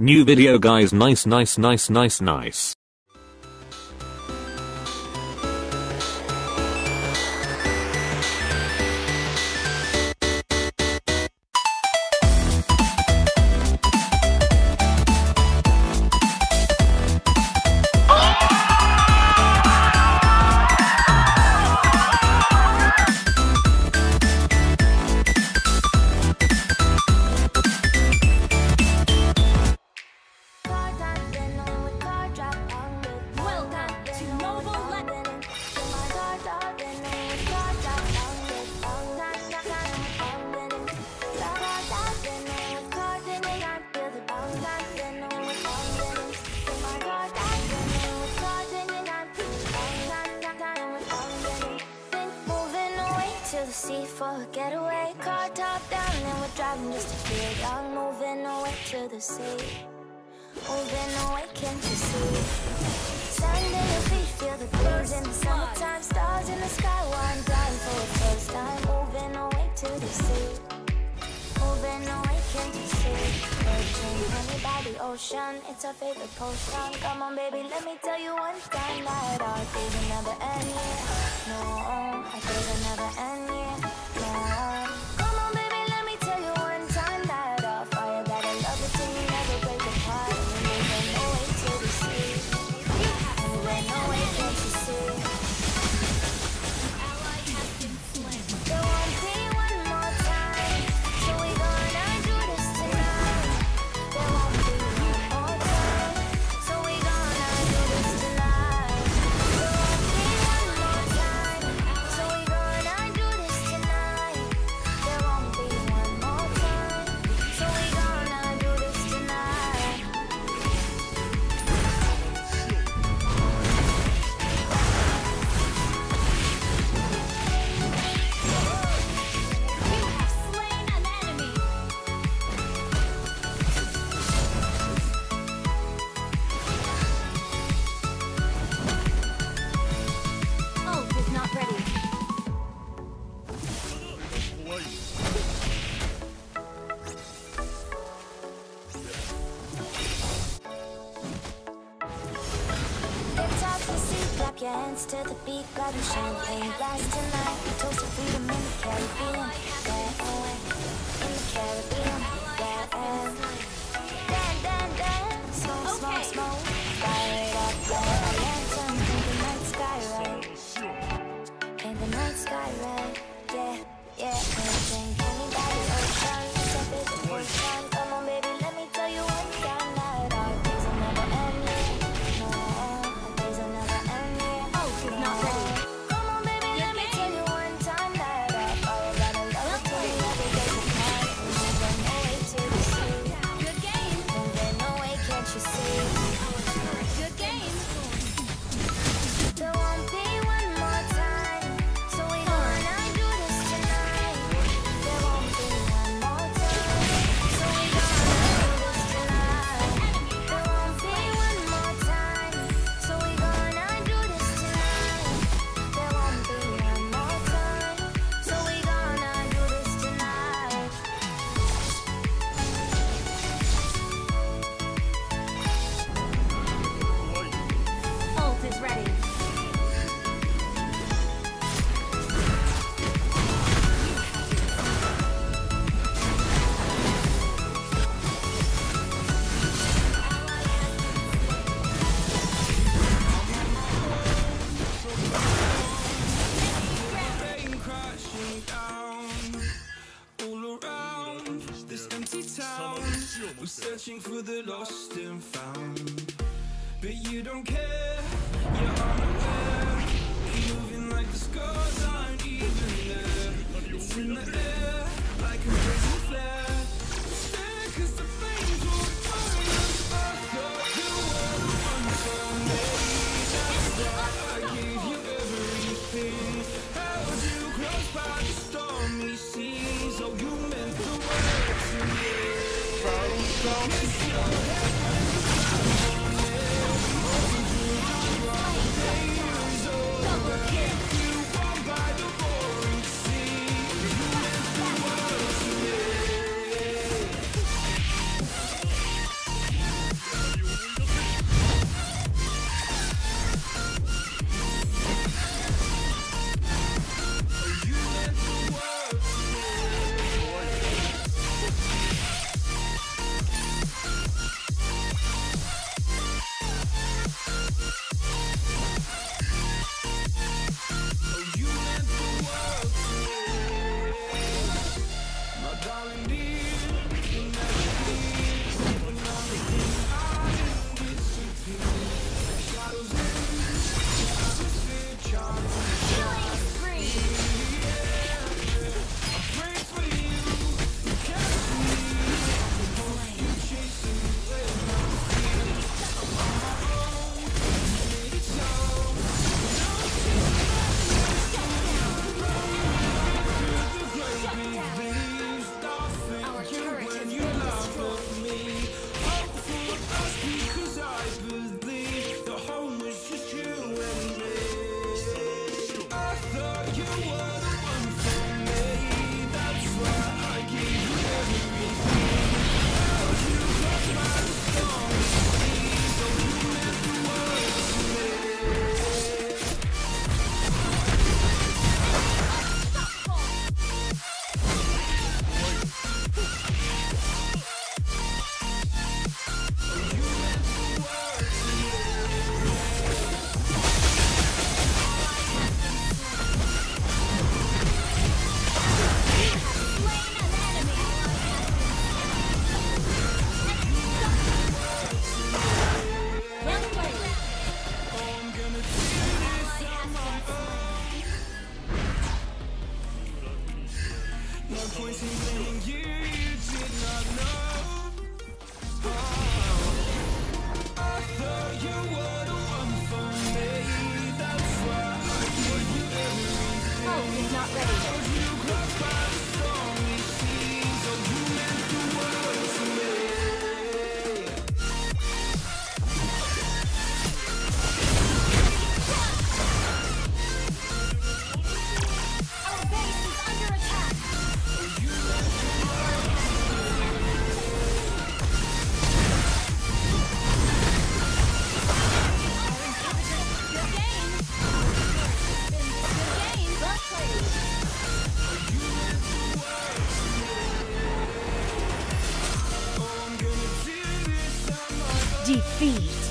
New video guys, nice. Sea for a getaway, car top down, and we're driving just to feel young. Moving away to the sea, moving away, can't you see? Sand in your feet, feel the breeze in the summertime. Stars in the sky, one blind for the first time. Moving away to the sea, moving away, can't you see? Virgin honey by the ocean, it's our favorite potion. Come on baby, let me tell you one time that our days will never end. Yeah. No, our days will never end. Yeah. Hands to the beat, grab your champagne glass tonight. Toast to freedom in the Caribbean, yeah. In the Caribbean, yeah. Dance, smoke, fire it up, light a lantern, paint the night sky red, paint the night sky red, yeah. Drink anybody ocean, step in the ocean. Come on baby, let me tell you one time that our days will never end. We're searching for the lost and found, but you don't care, you're unaware. You're moving like the scars aren't even there. It's in the air, like a blazing flare. Stare 'cause the flames won't burn us. I thought you were the one for me. That's why I gave you everything. Held you close by the stormy seas. Oh, you meant the world to me. Defeat.